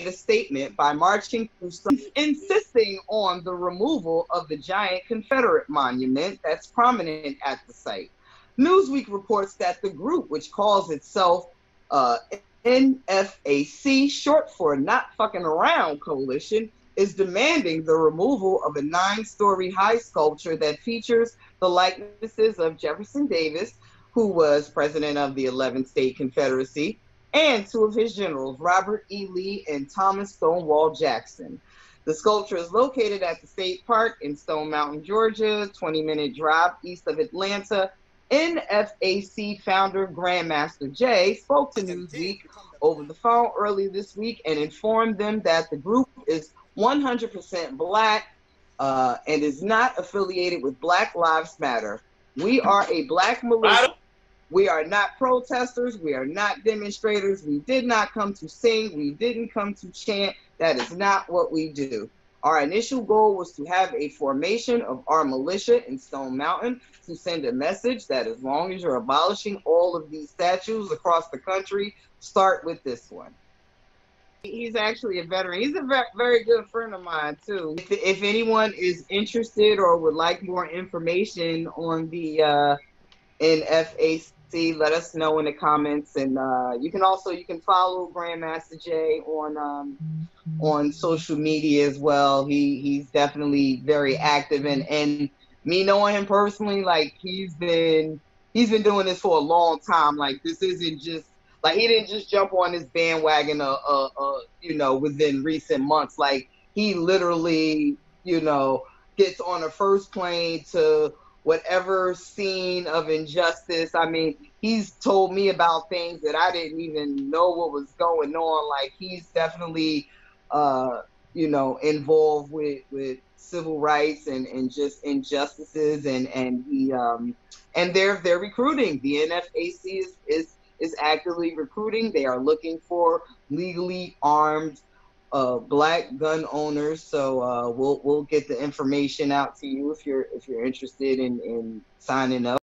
made a statement by marching through insisting on the removal of the giant Confederate monument that's prominent at the site. Newsweek reports that the group, which calls itself NFAC, short for Not Fucking Around Coalition, is demanding the removal of a 9-story high sculpture that features the likenesses of Jefferson Davis, who was president of the 11th state Confederacy, and two of his generals, Robert E. Lee and Thomas Stonewall Jackson. The sculpture is located at the state park in Stone Mountain, Georgia, 20-minute drive east of Atlanta. NFAC founder Grandmaster Jay spoke to Newsweek over the phone early this week and informed them that the group is 100% Black and is not affiliated with Black Lives Matter. We are a Black militia. We are not protesters. We are not demonstrators. We did not come to sing. We didn't come to chant. That is not what we do. Our initial goal was to have a formation of our militia in Stone Mountain to send a message that as long as you're abolishing all of these statues across the country, start with this one. He's actually a veteran. He's a very good friend of mine, too. If anyone is interested or would like more information on the NFAC, let us know in the comments, and you can follow Grandmaster Jay on social media as well. He's definitely very active, and me knowing him personally, like he's been doing this for a long time. Like this isn't just like he didn't just jump on this bandwagon within recent months. Like he literally gets on a first plane to whatever scene of injustice. I mean, he's told me about things that I didn't even know what was going on. Like he's definitely, involved with civil rights and just injustices. And he, and they're recruiting. The NFAC is actively recruiting. They are looking for legally armed Black gun owners, so we'll get the information out to you if you're interested in signing up.